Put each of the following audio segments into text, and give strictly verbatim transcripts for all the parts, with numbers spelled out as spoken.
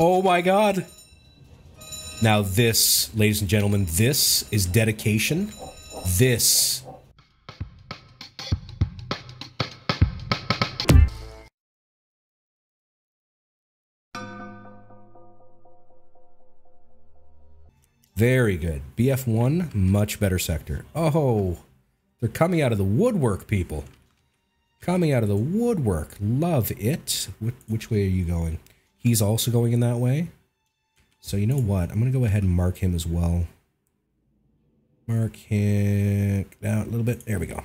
Oh my god. Now this, ladies and gentlemen, this is dedication. This. Very good. B F one, much better sector. Oh, they're coming out of the woodwork, people. Coming out of the woodwork. Love it. Wh- which way are you going? He's also going in that way. So you know what? I'm going to go ahead and mark him as well. Mark him down a little bit. There we go.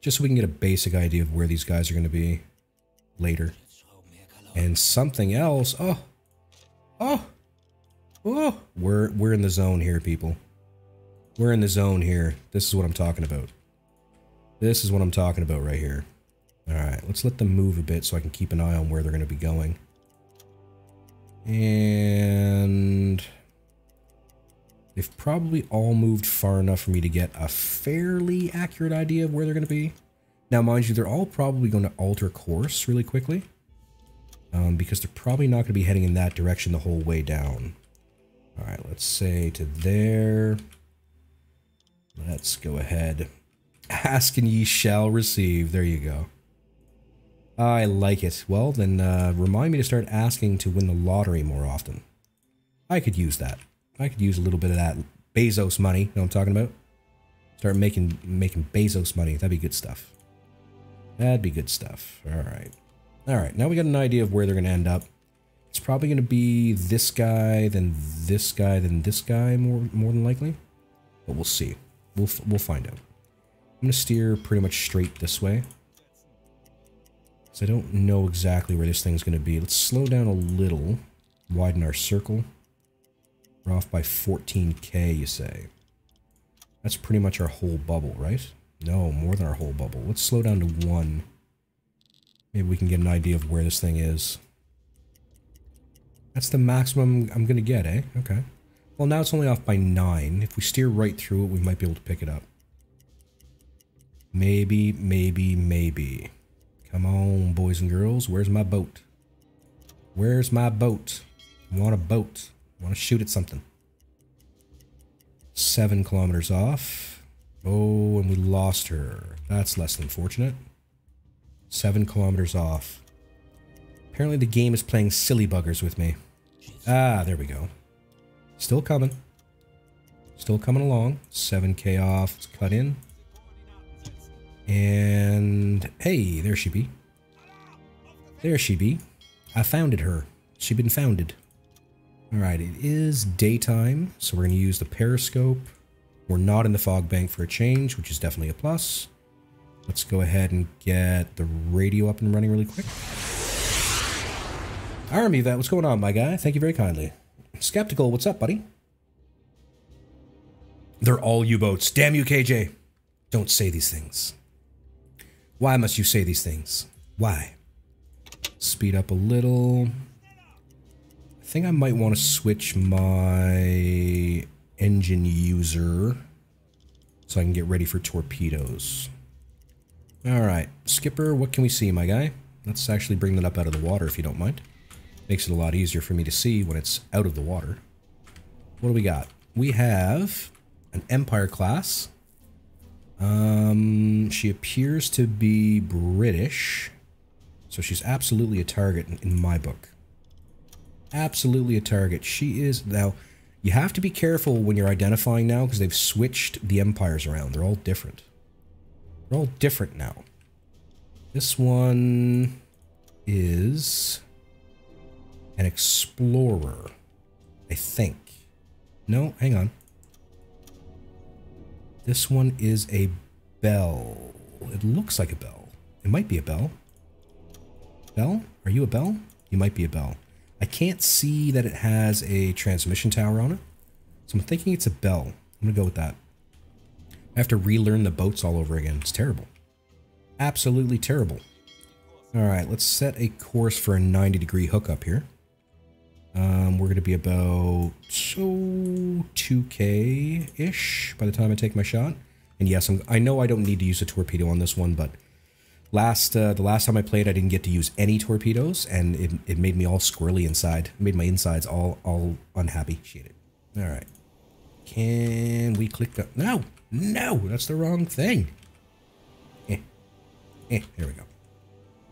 Just so we can get a basic idea of where these guys are going to be later. And something else. Oh. Oh. Oh. We're, we're in the zone here, people. We're in the zone here. This is what I'm talking about. This is what I'm talking about right here. All right. Let's let them move a bit so I can keep an eye on where they're going to be going. And they've probably all moved far enough for me to get a fairly accurate idea of where they're going to be. Now, mind you, they're all probably going to alter course really quickly, um, because they're probably not going to be heading in that direction the whole way down. All right, let's say to there. Let's go ahead. Ask and ye shall receive. There you go. I like it. Well, then uh, remind me to start asking to win the lottery more often. I could use that. I could use a little bit of that Bezos money. You know what I'm talking about? Start making making Bezos money. That'd be good stuff. That'd be good stuff. All right. All right. Now we got an idea of where they're going to end up. It's probably going to be this guy, then this guy, then this guy, more more than likely. But we'll see. We'll we'll find out. I'm going to steer pretty much straight this way. So I don't know exactly where this thing's going to be. Let's slow down a little. Widen our circle. We're off by fourteen K, you say. That's pretty much our whole bubble, right? No, more than our whole bubble. Let's slow down to one. Maybe we can get an idea of where this thing is. That's the maximum I'm going to get, eh? Okay. Well, now it's only off by nine. If we steer right through it, we might be able to pick it up. Maybe, maybe, maybe. Come on, boys and girls. Where's my boat? Where's my boat? I want a boat. I want to shoot at something. Seven kilometers off. Oh, and we lost her. That's less than fortunate. Seven kilometers off. Apparently the game is playing silly buggers with me. Ah, there we go. Still coming. Still coming along. seven K off. Let's cut in. And hey, there she be. There she be. I founded her. She been founded. Alright, it is daytime, so we're going to use the periscope. We're not in the fog bank for a change, which is definitely a plus. Let's go ahead and get the radio up and running really quick. Army Vet, what's going on, my guy? Thank you very kindly. Skeptical, what's up, buddy? They're all U-boats. Damn you, K J. Don't say these things. Why must you say these things? Why? Speed up a little. I think I might want to switch my engine user so I can get ready for torpedoes. Alright, Skipper, what can we see, my guy? Let's actually bring that up out of the water if you don't mind. Makes it a lot easier for me to see when it's out of the water. What do we got? We have an Empire class. Um, she appears to be British, so she's absolutely a target in, in my book. Absolutely a target. She is. Now, you have to be careful when you're identifying now because they've switched the empires around. They're all different. They're all different now. This one is an explorer, I think. No, hang on. This one is a bell. It looks like a bell. It might be a bell. Bell? Are you a bell? You might be a bell. I can't see that it has a transmission tower on it, so I'm thinking it's a bell. I'm going to go with that. I have to relearn the boats all over again. It's terrible. Absolutely terrible. All right, let's set a course for a ninety degree hookup here. Um, we're going to be about oh, two K-ish by the time I take my shot. And yes, I'm, I know I don't need to use a torpedo on this one, but Last uh, the last time I played, I didn't get to use any torpedoes, and it, it made me all squirrely inside. It made my insides all all unhappy. Shit it. All right. Can we click the... No! No! That's the wrong thing. Eh. Eh. There we go.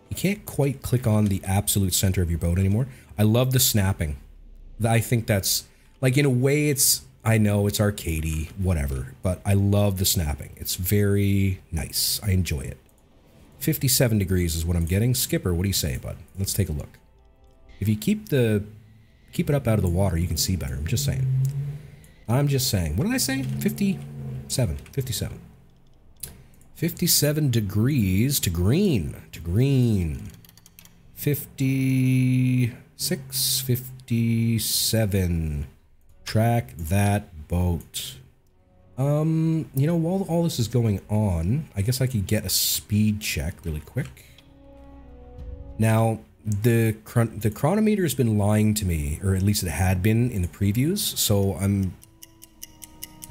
You can't quite click on the absolute center of your boat anymore. I love the snapping. I think that's... Like, in a way, it's... I know it's arcadey, whatever, but I love the snapping. It's very nice. I enjoy it. fifty-seven degrees is what I'm getting. Skipper, what do you say, bud? Let's take a look. If you keep the keep it up out of the water, you can see better. I'm just saying. I'm just saying. What did I say? fifty-seven. fifty-seven. fifty-seven degrees to green. To green. fifty-six, fifty-seven. Track that boat. Um, you know, while all this is going on, I guess I could get a speed check really quick. Now, the chron the chronometer has been lying to me, or at least it had been in the previews. So I'm,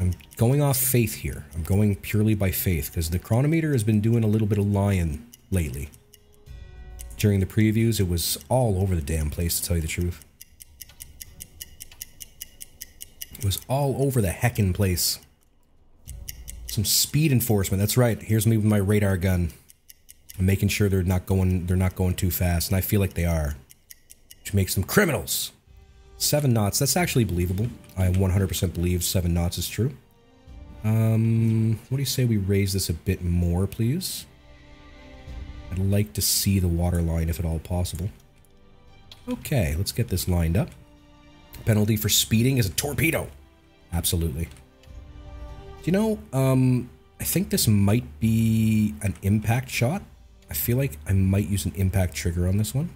I'm going off faith here. I'm going purely by faith because the chronometer has been doing a little bit of lying lately. During the previews, it was all over the damn place, to tell you the truth. It was all over the heckin' place. Some speed enforcement. That's right. Here's me with my radar gun. I'm making sure they're not going. They're not going too fast, and I feel like they are, which makes them criminals. Seven knots. That's actually believable. I one hundred percent believe seven knots is true. Um, what do you say we raise this a bit more, please? I'd like to see the water line if at all possible. Okay, let's get this lined up. Penalty for speeding is a torpedo. Absolutely. You know, um, I think this might be an impact shot. I feel like I might use an impact trigger on this one.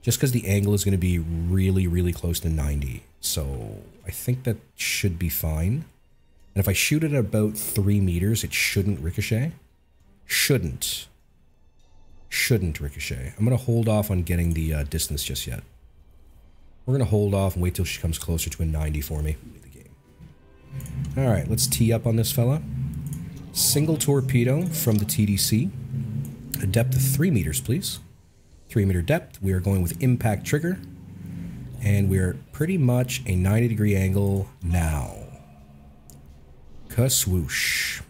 Just because the angle is going to be really, really close to ninety. So I think that should be fine. And if I shoot it at about three meters, it shouldn't ricochet. Shouldn't. Shouldn't ricochet. I'm going to hold off on getting the uh, distance just yet. We're going to hold off and wait till she comes closer to a ninety for me. Alright, let's tee up on this fella. Single torpedo from the T D C. A depth of three meters, please. Three meter depth. We are going with impact trigger. And we are pretty much a ninety degree angle now. Ka-swoosh.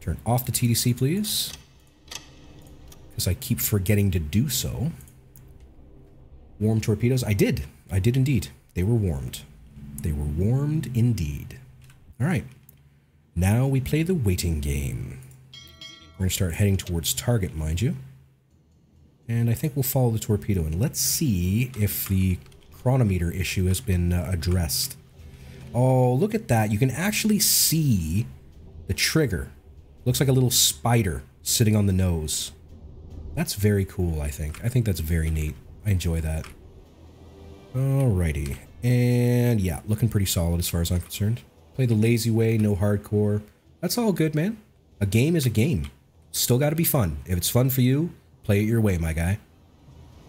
Turn off the T D C, please. Because I keep forgetting to do so. Warm torpedoes. I did. I did indeed. They were warmed. They were warmed indeed. All right. Now we play the waiting game. We're going to start heading towards target, mind you. And I think we'll follow the torpedo. And let's see if the chronometer issue has been uh, addressed. Oh, look at that. You can actually see the trigger. Looks like a little spider sitting on the nose. That's very cool, I think. I think that's very neat. I enjoy that. Alrighty. And yeah, looking pretty solid as far as I'm concerned. Play the lazy way, no hardcore. That's all good, man. A game is a game. Still got to be fun. If it's fun for you, play it your way, my guy.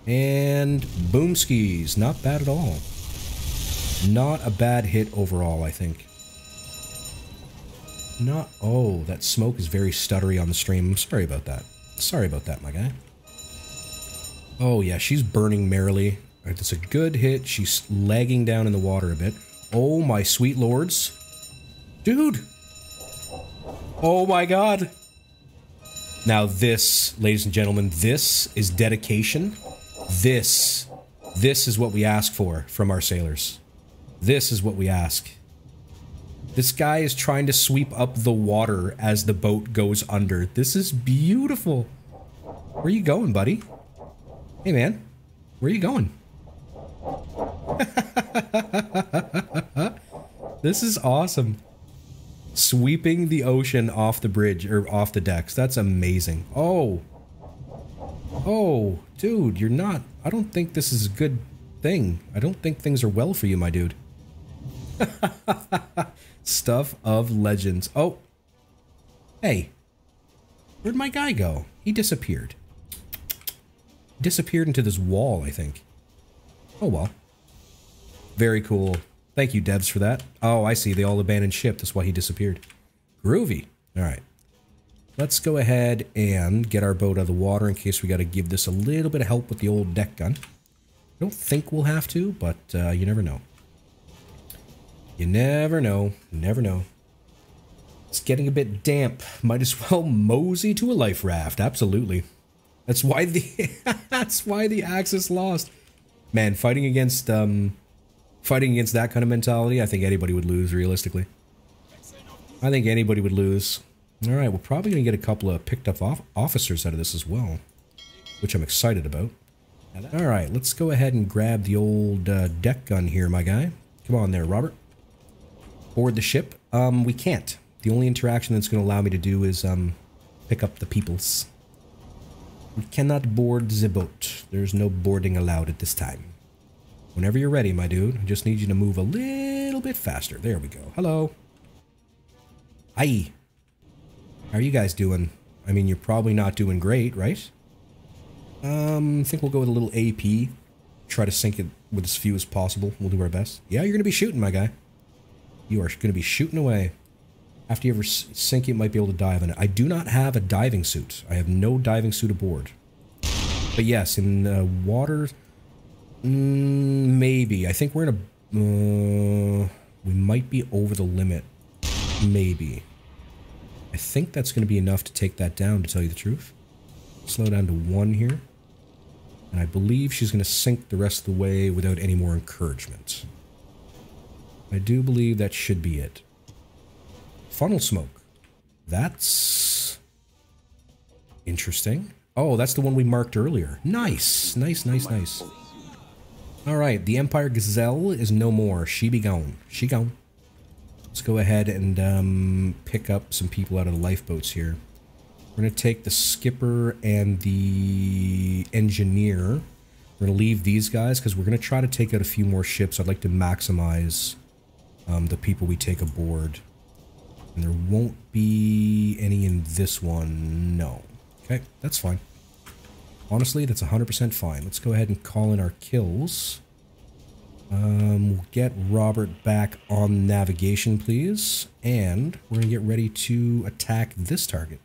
And boom skis. Not bad at all. Not a bad hit overall, I think. Not... Oh, that smoke is very stuttery on the stream. I'm sorry about that. Sorry about that, my guy. Oh yeah, she's burning merrily. All right, that's a good hit. She's lagging down in the water a bit. Oh, my sweet lords. Dude. Oh, my God. Now this, ladies and gentlemen, this is dedication. This. This is what we ask for from our sailors. This is what we ask. This guy is trying to sweep up the water as the boat goes under. This is beautiful. Where are you going, buddy? Hey, man. Where are you going? This is awesome. Sweeping the ocean off the bridge or off the decks. That's amazing. Oh. Oh, dude, you're not. I don't think this is a good thing. I don't think things are well for you, my dude. Stuff of legends. Oh. Hey. Where'd my guy go? He disappeared. Disappeared into this wall, I think. Oh, well. Very cool. Thank you, devs, for that. Oh, I see. They all abandoned ship. That's why he disappeared. Groovy. All right. Let's go ahead and get our boat out of the water in case we got to give this a little bit of help with the old deck gun. I don't think we'll have to, but uh, you never know. You never know. Never know. It's getting a bit damp. Might as well mosey to a life raft. Absolutely. That's why the that's why the Axis lost. Man, fighting against um, fighting against that kind of mentality, I think anybody would lose. Realistically, I think anybody would lose. All right, we're probably going to get a couple of picked up off officers out of this as well, which I'm excited about. All right, let's go ahead and grab the old uh, deck gun here, my guy. Come on there, Robert. Board the ship. Um, we can't. The only interaction that's going to allow me to do is um, pick up the peoples. We cannot board the boat. There's no boarding allowed at this time. Whenever you're ready, my dude, I just need you to move a little bit faster. There we go. Hello. Hi. How are you guys doing? I mean, you're probably not doing great, right? Um, I think we'll go with a little A P. Try to sink it with as few as possible. We'll do our best. Yeah, you're going to be shooting, my guy. You are going to be shooting away. After you ever sink, you might be able to dive in it. I do not have a diving suit. I have no diving suit aboard. But yes, in uh, water... Mm, maybe. I think we're in a... Uh, we might be over the limit. Maybe. I think that's going to be enough to take that down, to tell you the truth. Slow down to one here. And I believe she's going to sink the rest of the way without any more encouragement. I do believe that should be it. Funnel smoke. That's... interesting. Oh, that's the one we marked earlier. Nice. Nice, nice, nice. Alright, the Empire Gazelle is no more. She be gone. She gone. Let's go ahead and um, pick up some people out of the lifeboats here. We're going to take the skipper and the engineer. We're going to leave these guys because we're going to try to take out a few more ships. I'd like to maximize um, the people we take aboard. And there won't be any in this one. No. Okay, that's fine. Honestly, that's one hundred percent fine. Let's go ahead and call in our kills. Um, we'll get Robert back on navigation, please. And we're going to get ready to attack this target.